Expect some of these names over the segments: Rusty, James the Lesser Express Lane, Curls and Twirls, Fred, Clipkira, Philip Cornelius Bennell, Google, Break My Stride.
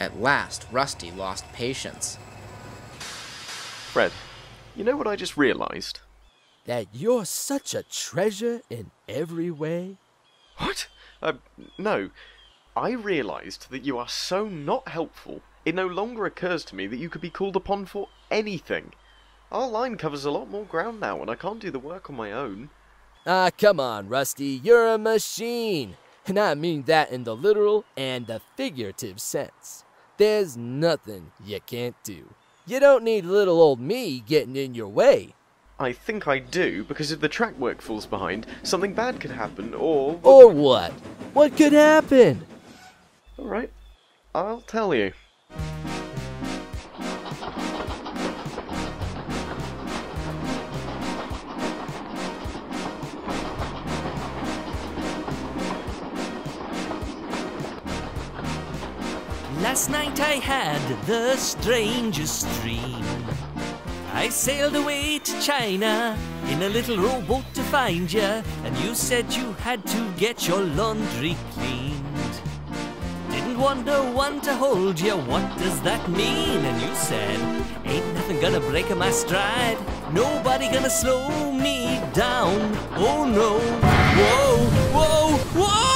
At last, Rusty lost patience. Fred, you know what I just realized? That you're such a treasure in every way? What? No. I realized that you are so not helpful, it no longer occurs to me that you could be called upon for anything. Our line covers a lot more ground now, and I can't do the work on my own. Ah, come on, Rusty, you're a machine! And I mean that in the literal and the figurative sense. There's nothing you can't do. You don't need little old me getting in your way. I think I do, because if the track work falls behind, something bad could happen, or... Or what? What could happen? Alright, I'll tell you. Last night I had the strangest dream. I sailed away to China in a little rowboat to find you, and you said you had to get your laundry cleaned. Didn't want no one to hold you, what does that mean? And you said, ain't nothing gonna break my stride, nobody gonna slow me down. Oh no, whoa, whoa, whoa!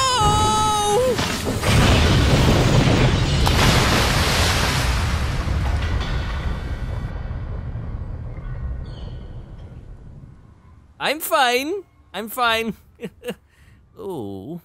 I'm fine. I'm fine. Oh.